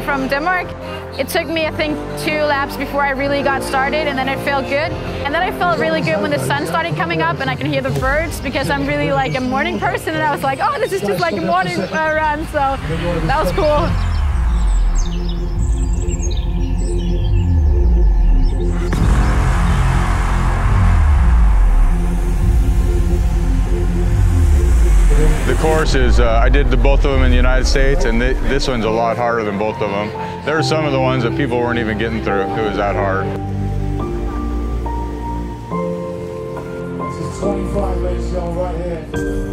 I'm from Denmark. It took me, I think, 2 laps before I really got started, and then it felt good. And then I felt really good when the sun started coming up and I could hear the birds, because I'm really like a morning person, and I was like, oh, this is just like a morning run, so that was cool. The course is, I did both of them in the United States, and this one's a lot harder than both of them. There are some of the ones that people weren't even getting through. It was that hard. This is 25, ladies and gentlemen, right here.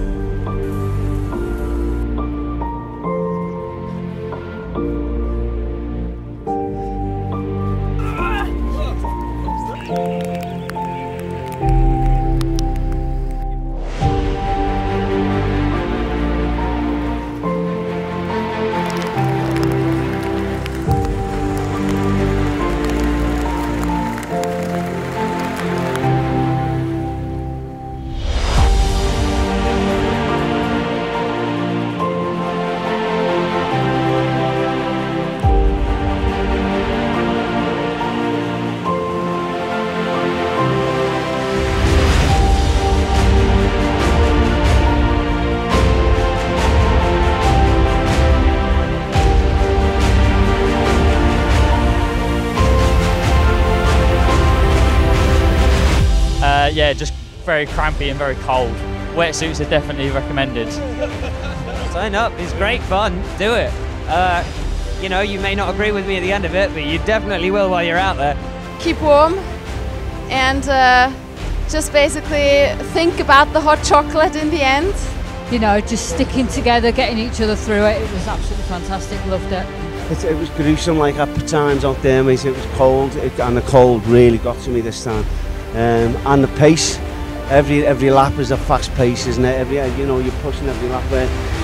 Yeah, just very crampy and very cold. Wetsuits are definitely recommended. Sign up, it's great fun, do it. You know, you may not agree with me at the end of it, but you definitely will while you're out there. Keep warm and just basically think about the hot chocolate in the end. You know, just sticking together, getting each other through it. It was absolutely fantastic, loved it. It was gruesome, like at times out there, mate. It was cold, and the cold really got to me this time. And the pace, every lap is a fast pace, isn't it? You know, you're pushing every lap there.